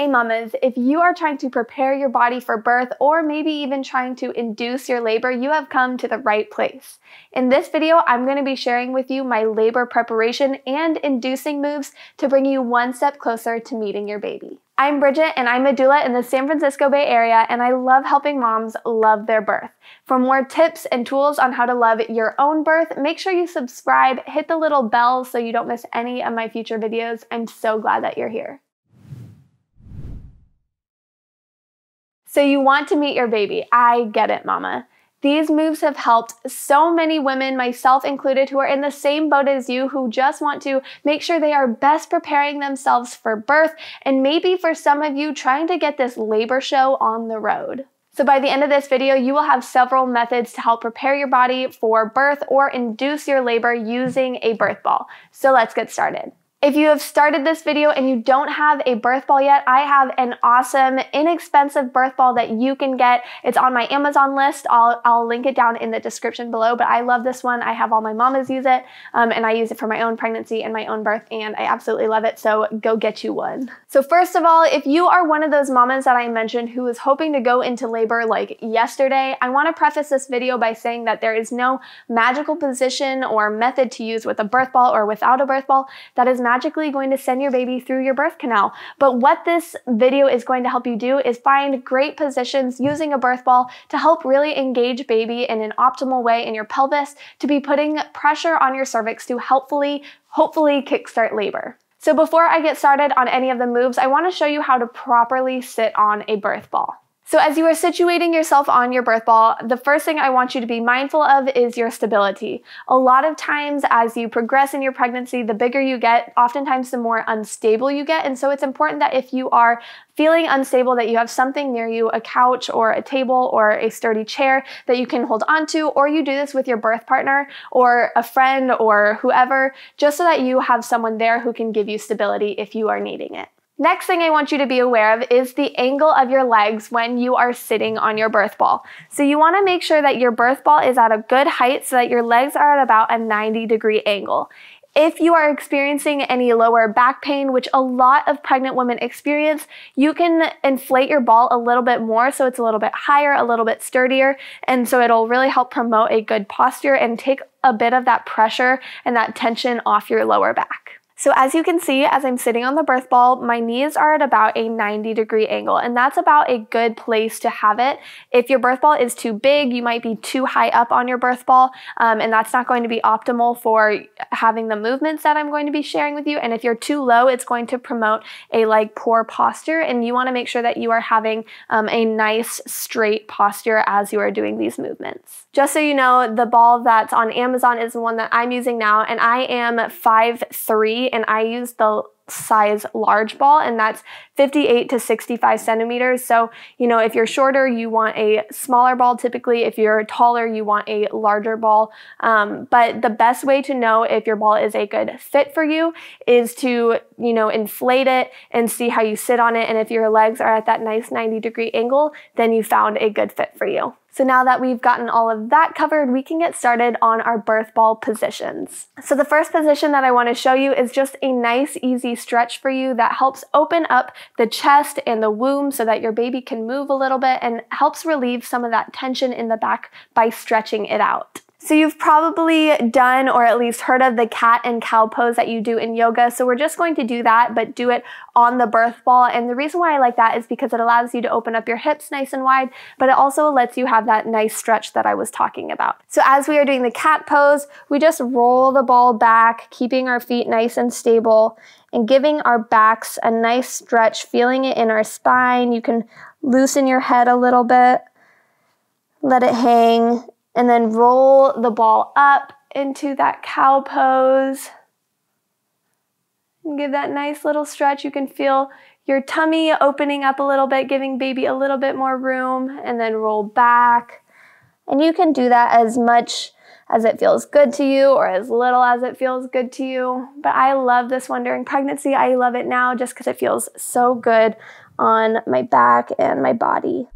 Hey mamas, if you are trying to prepare your body for birth or maybe even trying to induce your labor, you have come to the right place. In this video, I'm going to be sharing with you my labor preparation and inducing moves to bring you one step closer to meeting your baby. I'm Bridget and I'm a doula in the San Francisco Bay Area, and I love helping moms love their birth. For more tips and tools on how to love your own birth, make sure you subscribe, hit the little bell so you don't miss any of my future videos. I'm so glad that you're here. So you want to meet your baby. I get it, mama. These moves have helped so many women, myself included, who are in the same boat as you, who just want to make sure they are best preparing themselves for birth, and maybe for some of you trying to get this labor show on the road. So by the end of this video, you will have several methods to help prepare your body for birth or induce your labor using a birth ball. So let's get started. If you have started this video and you don't have a birth ball yet, I have an awesome, inexpensive birth ball that you can get. It's on my Amazon list. I'll link it down in the description below, but I love this one. I have all my mamas use it, and I use it for my own pregnancy and my own birth, and I absolutely love it, so go get you one. So first of all, if you are one of those mamas that I mentioned who is hoping to go into labor like yesterday, I want to preface this video by saying that there is no magical position or method to use with a birth ball or without a birth ball that is magically going to send your baby through your birth canal. But what this video is going to help you do is find great positions using a birth ball to help really engage baby in an optimal way in your pelvis, to be putting pressure on your cervix to hopefully kickstart labor. So before I get started on any of the moves, I want to show you how to properly sit on a birth ball. So as you are situating yourself on your birth ball, the first thing I want you to be mindful of is your stability. A lot of times as you progress in your pregnancy, the bigger you get, oftentimes the more unstable you get. And so it's important that if you are feeling unstable, that you have something near you, a couch or a table or a sturdy chair that you can hold onto, or you do this with your birth partner or a friend or whoever, just so that you have someone there who can give you stability if you are needing it. Next thing I want you to be aware of is the angle of your legs when you are sitting on your birth ball. So you want to make sure that your birth ball is at a good height so that your legs are at about a 90-degree angle. If you are experiencing any lower back pain, which a lot of pregnant women experience, you can inflate your ball a little bit more so it's a little bit higher, a little bit sturdier, and so it'll really help promote a good posture and take a bit of that pressure and that tension off your lower back. So as you can see, as I'm sitting on the birth ball, my knees are at about a 90-degree angle, and that's about a good place to have it. If your birth ball is too big, you might be too high up on your birth ball, and that's not going to be optimal for having the movements that I'm going to be sharing with you. And if you're too low, it's going to promote a poor posture, and you want to make sure that you are having a nice straight posture as you are doing these movements. Just so you know, the ball that's on Amazon is the one that I'm using now, and I am 5'3", and I use the size large ball, and that's 58 to 65 centimeters. So, you know, if you're shorter, you want a smaller ball typically. If you're taller, you want a larger ball. But the best way to know if your ball is a good fit for you is to, you know, inflate it and see how you sit on it. And if your legs are at that nice 90-degree angle, then you found a good fit for you. So now that we've gotten all of that covered, we can get started on our birth ball positions. So the first position that I want to show you is just a nice, easy stretch for you that helps open up the chest and the womb so that your baby can move a little bit, and helps relieve some of that tension in the back by stretching it out. So you've probably done or at least heard of the cat and cow pose that you do in yoga. So we're just going to do that, but do it on the birth ball. And the reason why I like that is because it allows you to open up your hips nice and wide, but it also lets you have that nice stretch that I was talking about. So as we are doing the cat pose, we just roll the ball back, keeping our feet nice and stable and giving our backs a nice stretch, feeling it in our spine. You can loosen your head a little bit, let it hang, and then roll the ball up into that cow pose. And give that nice little stretch. You can feel your tummy opening up a little bit, giving baby a little bit more room, and then roll back. And you can do that as much as it feels good to you or as little as it feels good to you. But I love this one during pregnancy. I love it now just because it feels so good on my back and my body.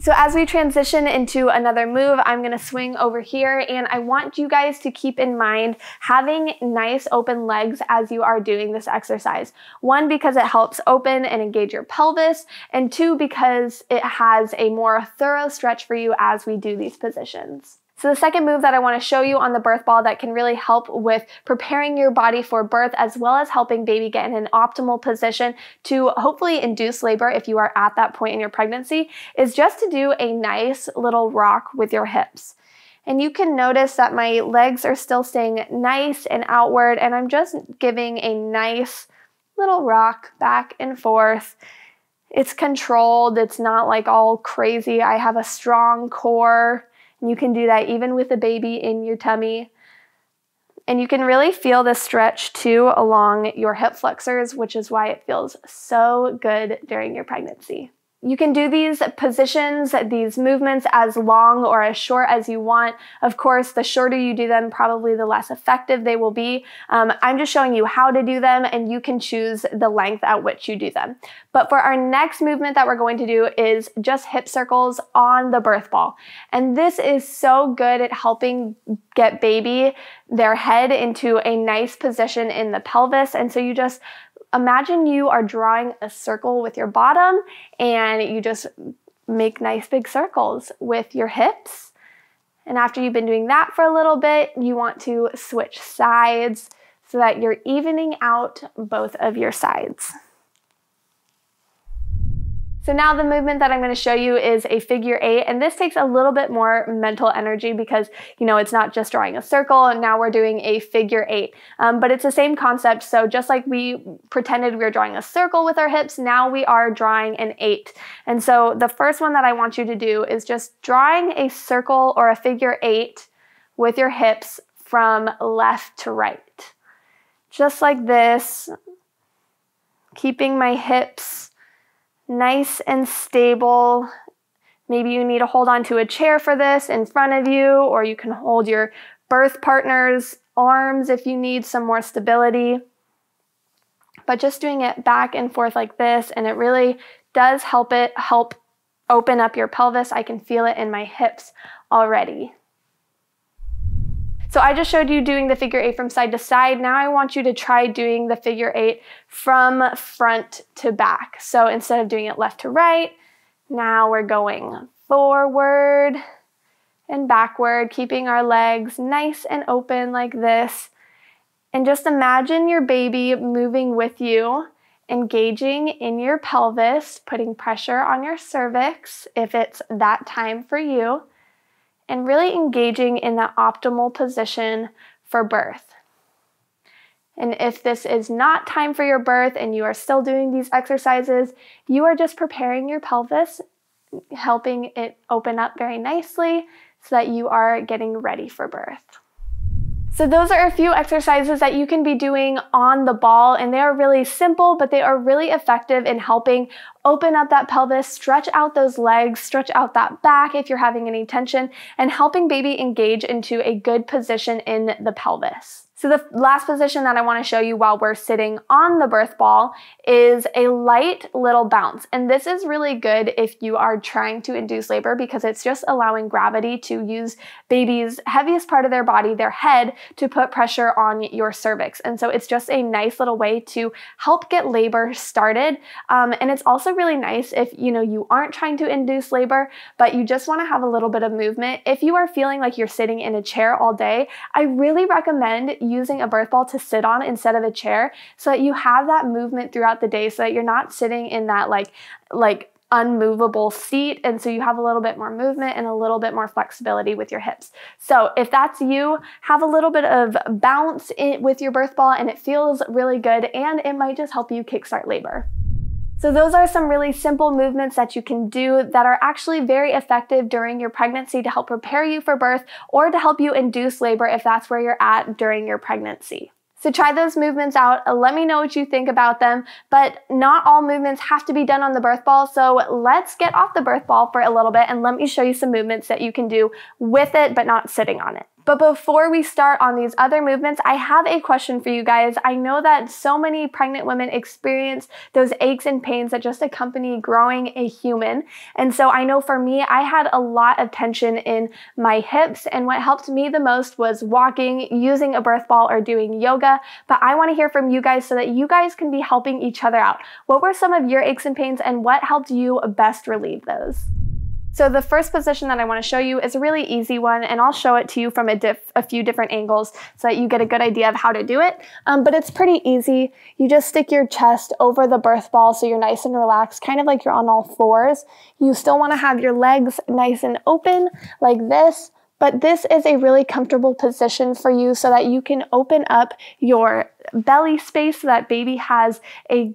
So as we transition into another move, I'm gonna swing over here, and I want you guys to keep in mind having nice open legs as you are doing this exercise. One, because it helps open and engage your pelvis, and two, because it has a more thorough stretch for you as we do these positions. So the second move that I want to show you on the birth ball that can really help with preparing your body for birth, as well as helping baby get in an optimal position to hopefully induce labor if you are at that point in your pregnancy, is just to do a nice little rock with your hips. And you can notice that my legs are still staying nice and outward, and I'm just giving a nice little rock back and forth. It's controlled. It's not like all crazy. I have a strong core. You can do that even with a baby in your tummy. And you can really feel this stretch too along your hip flexors, which is why it feels so good during your pregnancy. You can do these positions, these movements, as long or as short as you want. Of course, the shorter you do them, probably the less effective they will be. I'm just showing you how to do them, and you can choose the length at which you do them. But for our next movement that we're going to do is just hip circles on the birth ball. And this is so good at helping get baby, their head, into a nice position in the pelvis. And so you just imagine you are drawing a circle with your bottom, and you just make nice big circles with your hips. And after you've been doing that for a little bit, you want to switch sides so that you're evening out both of your sides. So now the movement that I'm going to show you is a figure 8, and this takes a little bit more mental energy because, you know, it's not just drawing a circle, and now we're doing a figure 8. But it's the same concept. So just like we pretended we were drawing a circle with our hips, now we are drawing an 8. And so the first one that I want you to do is just drawing a circle or a figure 8 with your hips from left to right. Just like this, keeping my hips nice and stable. Maybe you need to hold onto a chair for this in front of you, or you can hold your birth partner's arms if you need some more stability. But just doing it back and forth like this, and it really does help open up your pelvis. I can feel it in my hips already. So I just showed you doing the figure 8 from side to side. Now I want you to try doing the figure 8 from front to back. So instead of doing it left to right, now we're going forward and backward, keeping our legs nice and open like this. And just imagine your baby moving with you, engaging in your pelvis, putting pressure on your cervix if it's that time for you, and really engaging in that optimal position for birth. And if this is not time for your birth and you are still doing these exercises, you are just preparing your pelvis, helping it open up very nicely so that you are getting ready for birth. So those are a few exercises that you can be doing on the ball, and they are really simple, but they are really effective in helping open up that pelvis, stretch out those legs, stretch out that back if you're having any tension, and helping baby engage into a good position in the pelvis. So the last position that I want to show you while we're sitting on the birth ball is a light little bounce. And this is really good if you are trying to induce labor, because it's just allowing gravity to use baby's heaviest part of their body, their head, to put pressure on your cervix. And so it's just a nice little way to help get labor started. And it's also really nice if, you know, you aren't trying to induce labor, but you just want to have a little bit of movement. If you are feeling like you're sitting in a chair all day, I really recommend using a birth ball to sit on instead of a chair, so that you have that movement throughout the day, so that you're not sitting in that like unmovable seat, and so you have a little bit more movement and a little bit more flexibility with your hips. So if that's you, have a little bit of bounce with your birth ball, and it feels really good, and it might just help you kickstart labor. So those are some really simple movements that you can do that are actually very effective during your pregnancy to help prepare you for birth, or to help you induce labor if that's where you're at during your pregnancy. So try those movements out. Let me know what you think about them, but not all movements have to be done on the birth ball. So let's get off the birth ball for a little bit, and let me show you some movements that you can do with it, but not sitting on it. But before we start on these other movements, I have a question for you guys. I know that so many pregnant women experience those aches and pains that just accompany growing a human. And so I know for me, I had a lot of tension in my hips, and what helped me the most was walking, using a birth ball, or doing yoga. But I want to hear from you guys so that you guys can be helping each other out. What were some of your aches and pains, and what helped you best relieve those? So the first position that I want to show you is a really easy one, and I'll show it to you from a few different angles so that you get a good idea of how to do it. But it's pretty easy. You just stick your chest over the birth ball so you're nice and relaxed, kind of like you're on all fours. You still want to have your legs nice and open like this, but this is a really comfortable position for you so that you can open up your belly space so that baby has a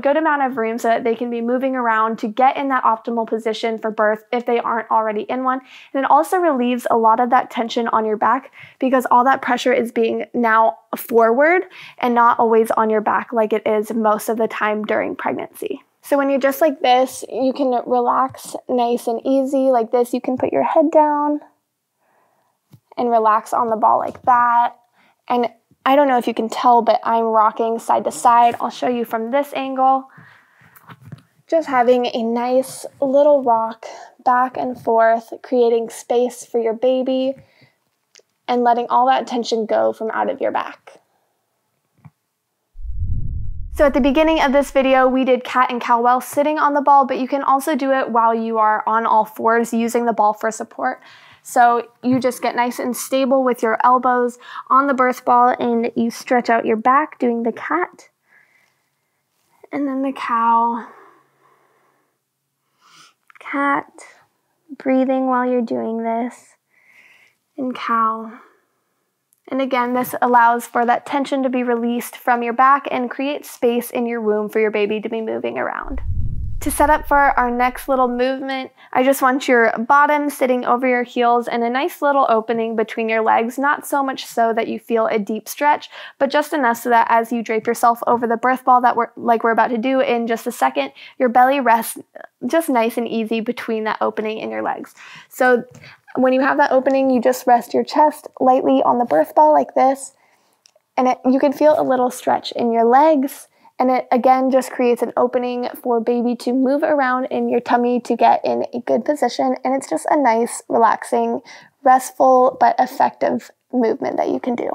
good amount of room so that they can be moving around to get in that optimal position for birth if they aren't already in one. And it also relieves a lot of that tension on your back because all that pressure is being now forward and not always on your back like it is most of the time during pregnancy. So when you're just like this, you can relax nice and easy like this. You can put your head down and relax on the ball like that. And I don't know if you can tell, but I'm rocking side to side. I'll show you from this angle. Just having a nice little rock back and forth, creating space for your baby and letting all that tension go from out of your back. So at the beginning of this video, we did cat and cow while sitting on the ball, but you can also do it while you are on all fours using the ball for support. So you just get nice and stable with your elbows on the birth ball and you stretch out your back doing the cat and then the cow. Cat, breathing while you're doing this, and cow. And again, this allows for that tension to be released from your back and create space in your womb for your baby to be moving around. To set up for our next little movement, I just want your bottom sitting over your heels and a nice little opening between your legs, not so much so that you feel a deep stretch, but just enough so that as you drape yourself over the birth ball like we're about to do in just a second, your belly rests just nice and easy between that opening in your legs. So when you have that opening, you just rest your chest lightly on the birth ball like this, and you can feel a little stretch in your legs. And it, again, just creates an opening for baby to move around in your tummy to get in a good position. And it's just a nice, relaxing, restful, but effective movement that you can do.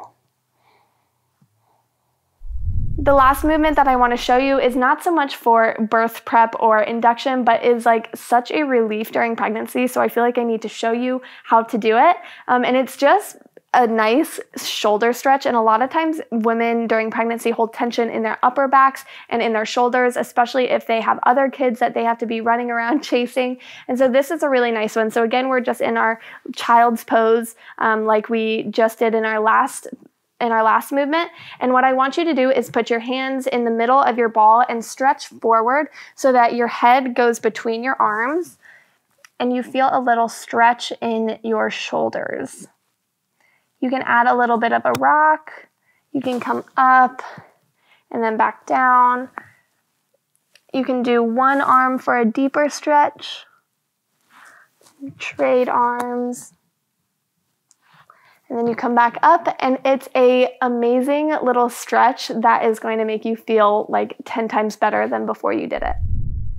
The last movement that I want to show you is not so much for birth prep or induction, but is like such a relief during pregnancy. So I feel like I need to show you how to do it. And it's just a nice shoulder stretch, and a lot of times women during pregnancy hold tension in their upper backs and in their shoulders, especially if they have other kids that they have to be running around chasing. And so this is a really nice one. So again, we're just in our child's pose like we just did in our last movement. And what I want you to do is put your hands in the middle of your ball and stretch forward so that your head goes between your arms and you feel a little stretch in your shoulders. You can add a little bit of a rock. You can come up and then back down. You can do one arm for a deeper stretch. Trade arms. And then you come back up, and it's a amazing little stretch that is going to make you feel like 10 times better than before you did it.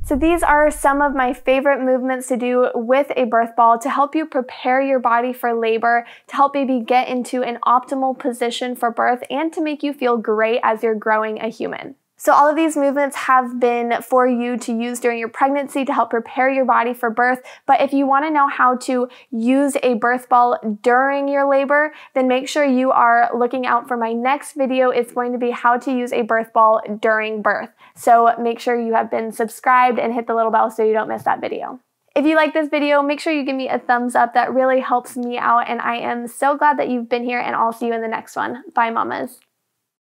So these are some of my favorite movements to do with a birth ball to help you prepare your body for labor, to help baby get into an optimal position for birth, and to make you feel great as you're growing a human. So all of these movements have been for you to use during your pregnancy to help prepare your body for birth. But if you want to know how to use a birth ball during your labor, then make sure you are looking out for my next video. It's going to be how to use a birth ball during birth. So make sure you have been subscribed and hit the little bell so you don't miss that video. If you like this video, make sure you give me a thumbs up. That really helps me out, and I am so glad that you've been here, and I'll see you in the next one. Bye, mamas.